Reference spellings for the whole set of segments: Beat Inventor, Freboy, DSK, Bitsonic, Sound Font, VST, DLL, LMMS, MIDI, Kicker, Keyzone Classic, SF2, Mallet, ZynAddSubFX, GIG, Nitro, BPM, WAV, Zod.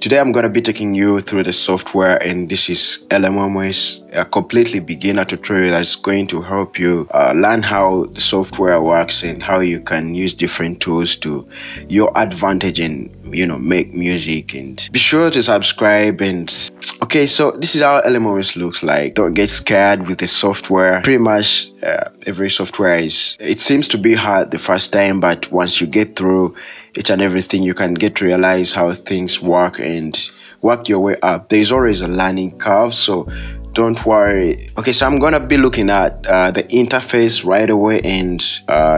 Today I'm going to be taking you through the software, and this is LMMS, a completely beginner tutorial that's going to help you learn how the software works and how you can use different tools to your advantage and, you know, make music. And be sure to subscribe. And okay, so this is how LMMS looks like. Don't get scared with the software. Pretty much every software is, it seems to be hard the first time, but once you get through each and everything, you can get to realize how things work and work your way up. There's always a learning curve, so don't worry. Okay, so I'm gonna be looking at the interface right away and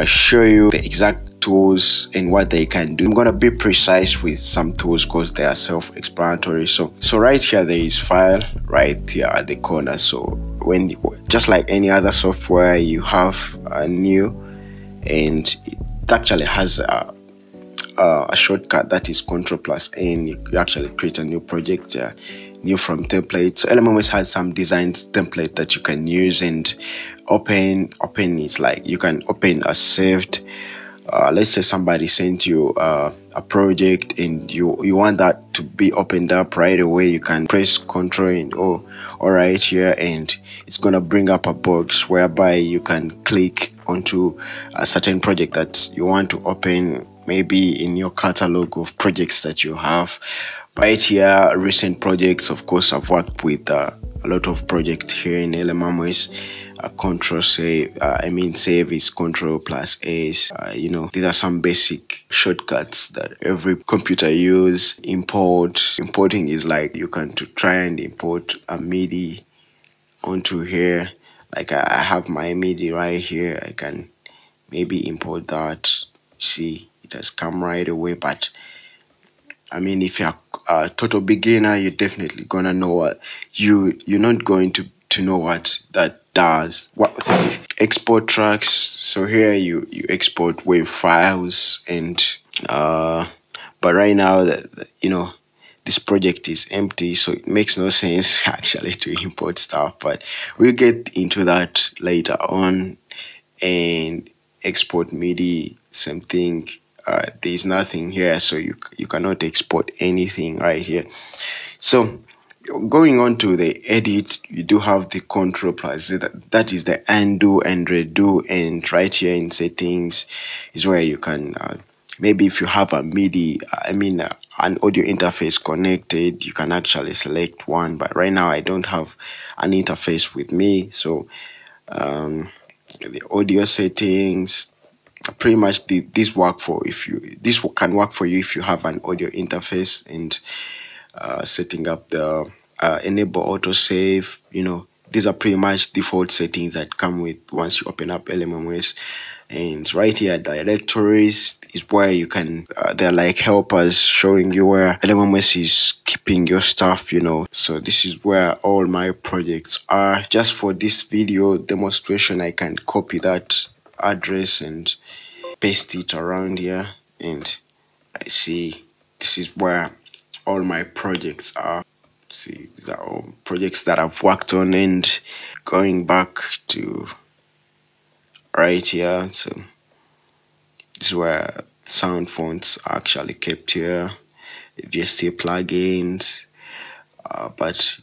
show you the exact tools and what they can do. I'm gonna be precise with some tools because they are self-explanatory. So right here there is file right here at the corner. So when you, just like any other software, you have a new, and it actually has a shortcut that is Ctrl+N. You actually create a new project, new from template. So LMMS has some design template that you can use and open is like you can open a saved. Let's say somebody sent you a project and you want that to be opened up right away. You can press Ctrl and O right here, and it's gonna bring up a box whereby you can click onto a certain project that you want to open, maybe in your catalog of projects that you have. Right here, recent projects. Of course, I've worked with a lot of projects here in LMMS. Control save, save is Ctrl+S. You know, these are some basic shortcuts that every computer use. Importing is like you can try and import a MIDI onto here. Like I have my MIDI right here. I can maybe import that. See, it has come right away, but I mean, if you're a total beginner, you're definitely gonna know what you're not going to know what that does. What export tracks. So here you export wave files, and but right now you know, this project is empty, so it makes no sense actually to import stuff, but we'll get into that later on. And export MIDI, same thing. There's nothing here, so you cannot export anything right here. So going on to the edit, you do have the Ctrl+Z. That is the undo and redo, and right here in settings is where you can maybe if you have a MIDI, an audio interface connected, you can actually select one. But right now I don't have an interface with me, so the audio settings. Pretty much this can work for you if you have an audio interface, and setting up the enable autosave. You know, these are pretty much default settings that come with once you open up LMMS. And right here, directories is where you can they're like helpers showing you where LMMS is keeping your stuff, you know. So this is where all my projects are. Just for this video demonstration, I can copy that address and paste it around here, and I see this is where all my projects are. See, these are all projects that I've worked on. And going back to right here, so this is where sound fonts are actually kept here, VST plugins, but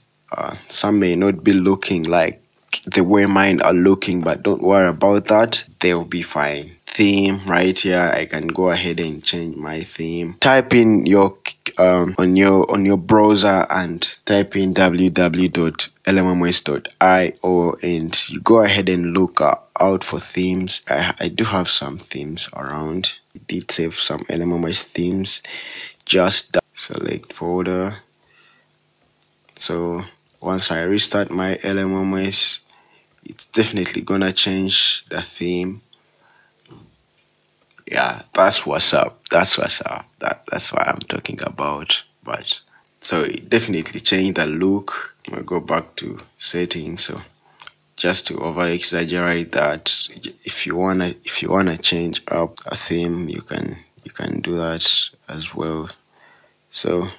some may not be looking like the way mine are looking, but don't worry about that, they'll be fine. Theme right here, I can go ahead and change my theme. Type in your on your browser and type in www.lmms.io, and you go ahead and look out for themes. I do have some themes around. I did save some LMMS themes. Just select folder. So once I restart my LMMS, it's definitely gonna change the theme. Yeah, that's what's up. That's what's up. That's what I'm talking about. But so it definitely changed the look. I'm gonna go back to settings. So just to over-exaggerate that, if you wanna change up a theme, you can do that as well. So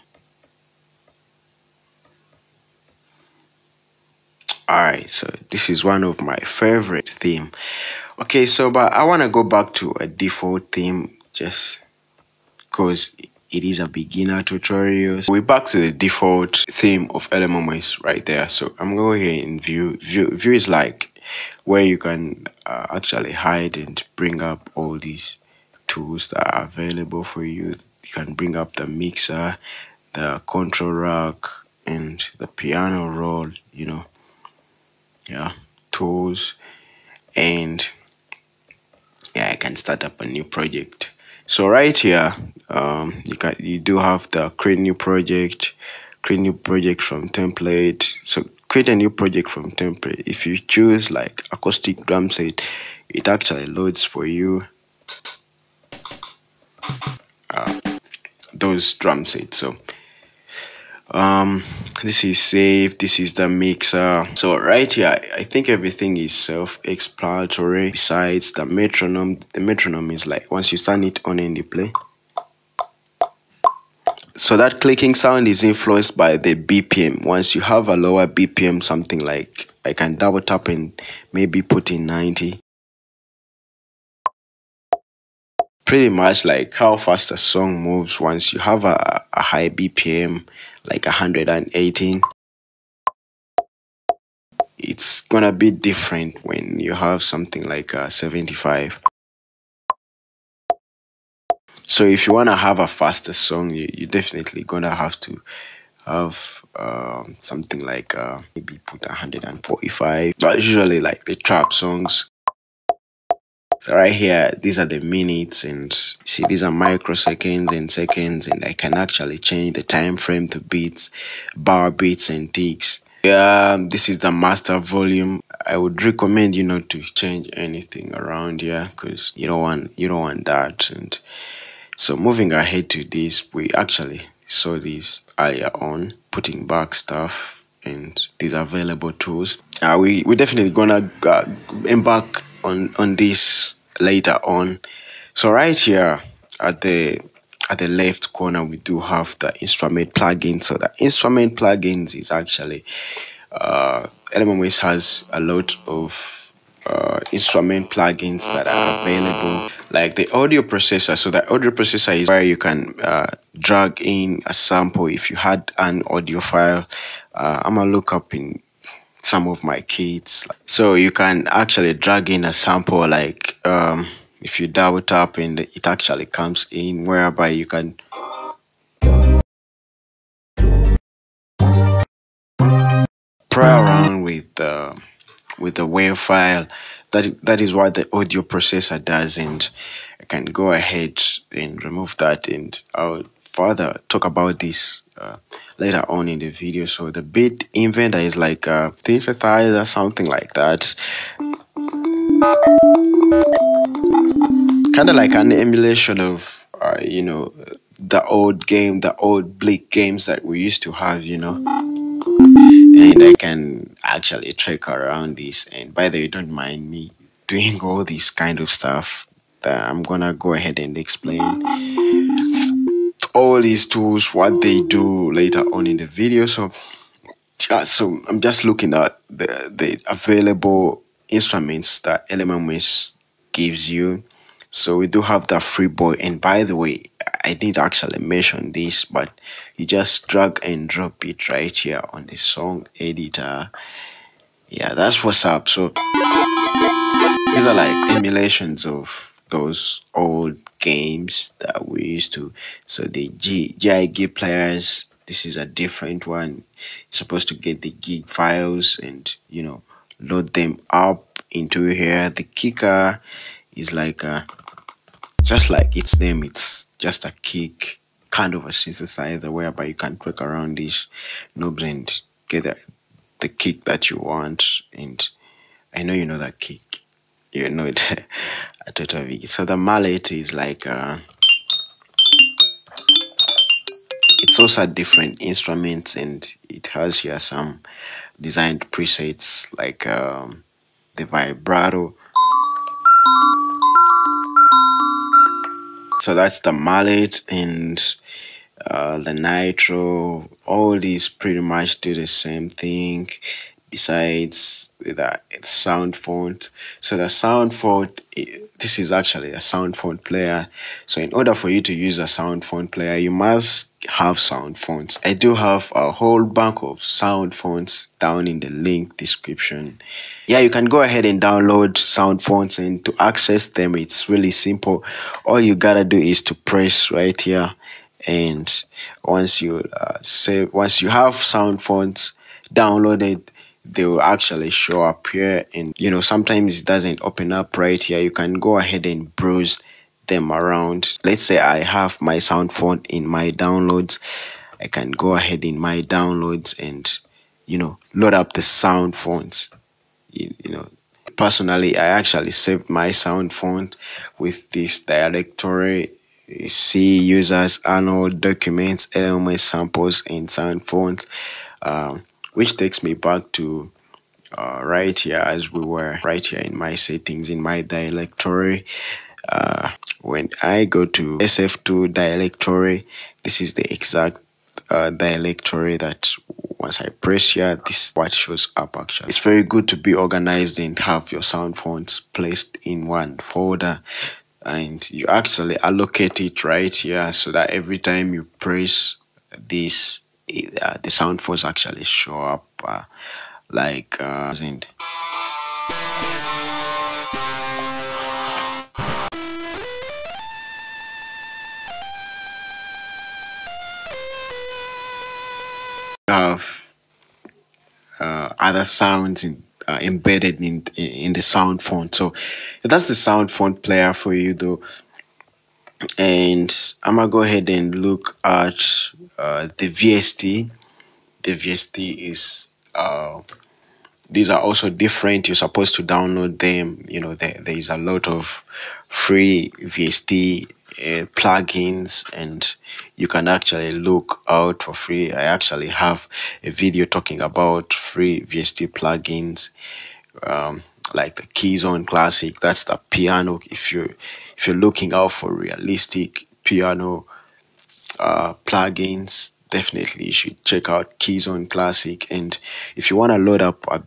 alright, so this is one of my favorite theme. Okay, so but I want to go back to a default theme just because It is a beginner tutorial. We're back to the default theme of LMMS right there. So I'm going to go here in view. View is like where you can actually hide and bring up all these tools that are available for you. You can bring up the mixer, the control rack, and the piano roll, you know, yeah, tools. And yeah, I can start up a new project. So right here, you do have the create new project from template. So create a new project from template. If you choose like acoustic drum set, it actually loads for you those drum sets. So this is save, this is the mixer. So right here, I think everything is self-explanatory besides the metronome. The metronome is like once you turn it on in the play. So that clicking sound is influenced by the BPM. Once you have a lower BPM, something like I can double tap and maybe put in 90. Pretty much like how fast a song moves once you have a high BPM, like 118. It's gonna be different when you have something like 75. So if you wanna have a faster song, you're definitely gonna have to have something like maybe put 145. But usually like the trap songs. So right here, these are the minutes, and see, these are microseconds and seconds, and I can actually change the time frame to beats, bar beats, and ticks. Yeah, this is the master volume. I would recommend you not to change anything around here because you don't want that. And so moving ahead to this, we actually saw this earlier on, putting back stuff and these available tools. We're definitely gonna embark on this later on. So right here at the left corner, we do have the instrument plugin. So the instrument plugins is actually LMMS has a lot of instrument plugins that are available, like the audio processor. So the audio processor is where you can drag in a sample if you had an audio file. I'm gonna look up in some of my kits. So you can actually drag in a sample, like if you double tap and it actually comes in, whereby you can play around with the WAV file. That is what the audio processor does, and I can go ahead and remove that, and I'll further talk about this later on in the video. So the Beat Inventor is like a synthesizer, something like that, kind of like an emulation of you know, the old game, the old bleak games that we used to have, you know. And I can actually track around this, and by the way, don't mind me doing all this kind of stuff that I'm gonna go ahead and explain all these tools, what they do, later on in the video. So so I'm just looking at the available instruments that LMMS gives you. So we do have the Freboy, and by the way, I didn't actually mention this, but you just drag and drop it right here on the song editor. Yeah, that's what's up. So these are like emulations of those old games that we used to. So the GIG players, this is a different one. You're supposed to get the GIG files and, you know, load them up into here. The Kicker is like a, just like its name, it's just a kick, kind of a synthesizer, whereby you can click around these knobs and get the kick that you want. And I know you know that kick. You know it. Totally. So the Mallet is like it's also different instruments, and it has here some designed presets like the vibrato. So that's the Mallet, and the Nitro. All these pretty much do the same thing. decides that it's sound font. So the sound font, this is actually a sound font player. So in order for you to use a sound font player, you must have sound fonts. I do have a whole bank of sound fonts down in the link description. Yeah, you can go ahead and download sound fonts, and to access them, it's really simple. All you gotta do is to press right here, and once you once you have sound fonts downloaded, they will actually show up here. And you know, sometimes it doesn't open up right here. You can go ahead and browse them around. Let's say I have my sound font in my downloads. I can go ahead in my downloads and, you know, load up the sound fonts. You know, personally, I actually saved my sound font with this directory. See users, annual documents, LMMS samples, and sound fonts. Which takes me back to right here, as we were right here in my settings, in my directory. When I go to SF2 directory, this is the exact directory that once I press here, this is what shows up actually. It's very good to be organized and have your sound fonts placed in one folder, and you actually allocate it right here so that every time you press this, the sound fonts actually show up like have other sounds in embedded in the sound font. So that's the sound font player for you though. And I'm gonna go ahead and look at the VST. The VST is these are also different. You're supposed to download them. You know, there is a lot of free VST plugins, and you can actually look out for free. I actually have a video talking about free VST plugins, like the Keyzone Classic. That's the piano. If you're looking out for realistic piano plugins, definitely you should check out Keyzone Classic. And if you want to load up a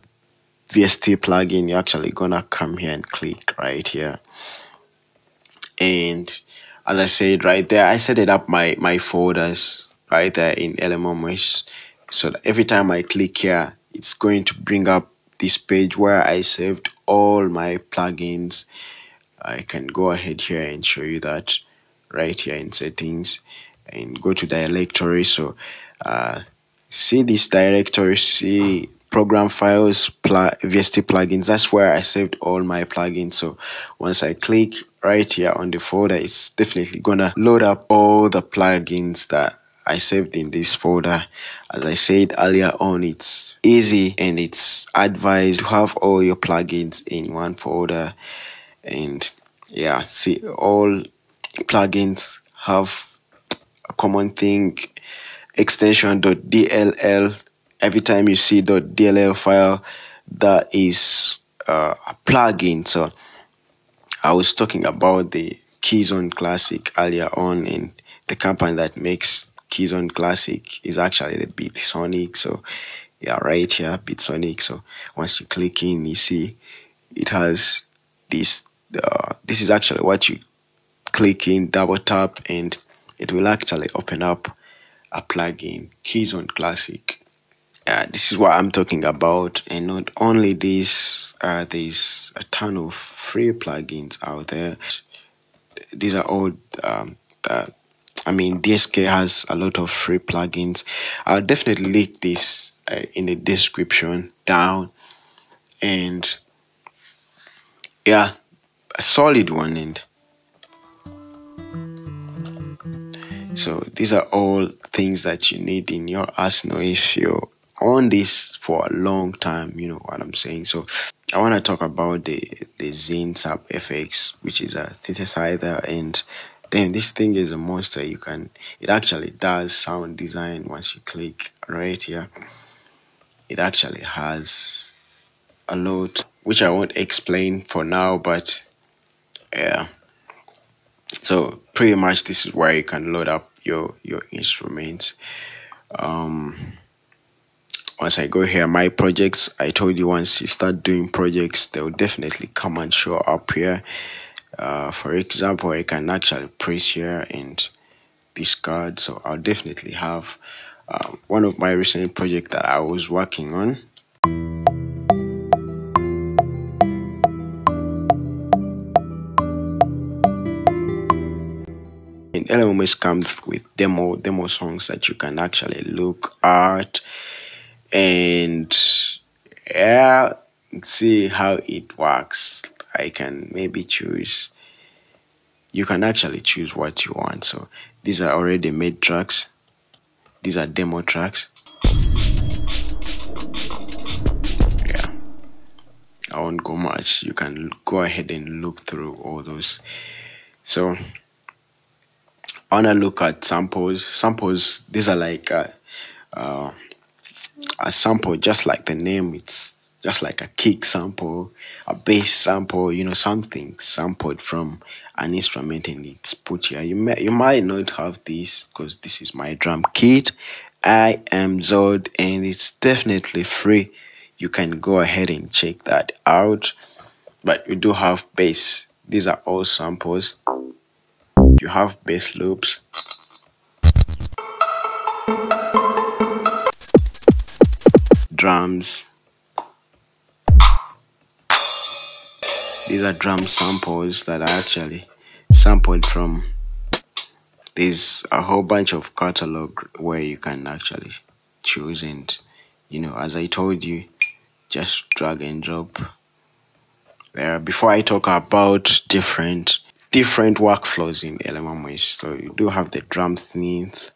VST plugin, you're actually gonna come here and click right here. And as I said right there, I set it up my folders right there in LMMS, so that every time I click here, it's going to bring up this page where I saved all my plugins. I can go ahead here and show you that right here in settings, and go to directory. So see this directory, see program files, VST plugins. That's where I saved all my plugins. So once I click right here on the folder, it's definitely gonna load up all the plugins that I saved in this folder. As I said earlier on, it's easy and it's advised to have all your plugins in one folder. And yeah, see, all plugins have a common thing, extension.dll. Every time you see .dll file, that is a plugin. So I was talking about the Keyzone Classic earlier on, and the company that makes Keyzone Classic is actually the Bitsonic. So yeah, right here, Bitsonic. So once you click in, you see it has this. This is actually what you click in, double tap, and it will actually open up a plugin, Keyzone Classic. This is what I'm talking about. And not only this, there's a ton of free plugins out there. These are all I mean, DSK has a lot of free plugins. I'll definitely link this in the description down. And yeah, a solid one. And so these are all things that you need in your arsenal if you're on this for a long time, you know what I'm saying. So I want to talk about the ZynAddSubFX, which is a synthesizer. And then this thing is a monster. It actually does sound design. Once you click right here, it actually has a lot, which I won't explain for now, but yeah. So pretty much this is where you can load up your instruments. Once I go here, my projects, I told you once you start doing projects, they'll definitely come and show up here. For example, I can actually press here and discard. So I'll definitely have one of my recent projects that I was working on. And LMMS comes with demo songs that you can actually look at and see how it works. I can maybe choose, you can actually choose what you want. So these are already made tracks, these are demo tracks. Yeah, I won't go much, you can go ahead and look through all those. So I want to look at samples. Samples, these are like a sample, just like the name, it's just like a kick sample, a bass sample, you know, something sampled from an instrument and it's put here. You might not have this because this is my drum kit. I am Zod and it's definitely free. You can go ahead and check that out. But you do have bass. These are all samples. You have bass loops. Drums. These are drum samples that are actually sampled from. There's a whole bunch of catalog where you can actually choose and, you know, as I told you, just drag and drop. There, before I talk about different workflows in LMMS, so you do have the drum synth.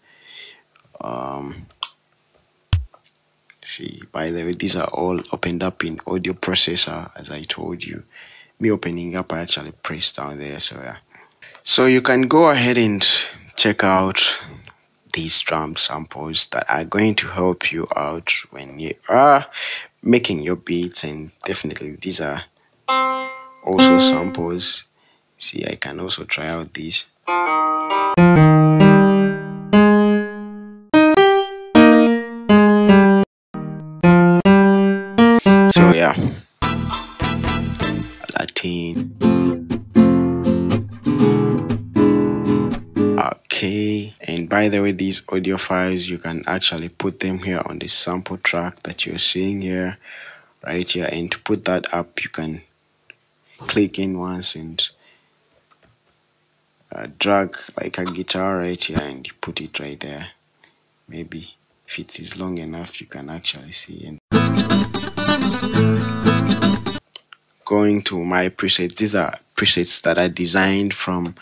See, by the way, these are all opened up in audio processor, as I told you. Me opening up, I actually pressed down there, so yeah. So you can go ahead and check out these drum samples that are going to help you out when you are making your beats, and definitely these are also samples. See, I can also try out these. So yeah. Okay, and by the way, these audio files, you can actually put them here on the sample track that you're seeing here, right here. And to put that up, you can click in once and drag like a guitar right here and you put it right there. Maybe if it is long enough, you can actually see it. Going to my presets, these are presets that I designed from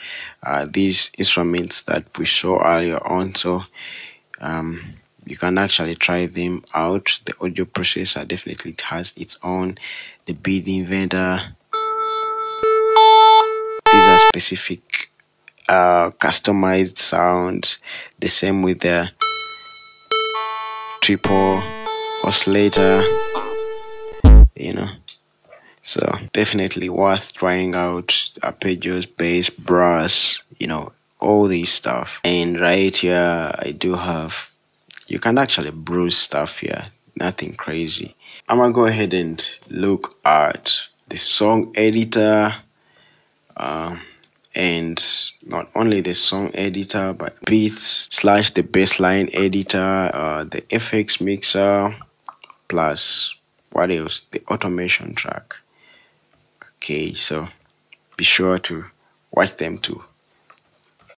these instruments that we saw earlier on. So you can actually try them out. The audio processor definitely has its own. The Beat Inventor. These are specific customized sounds. The same with the triple oscillator, you know. So definitely worth trying out. Arpeggios, bass, brass, you know, all these stuff. And right here, I do have, you can actually brew stuff here, nothing crazy. I'm gonna go ahead and look at the song editor, and not only the song editor, but beats / the bassline editor, the FX mixer, plus what else? The automation track. Okay, so be sure to watch them too.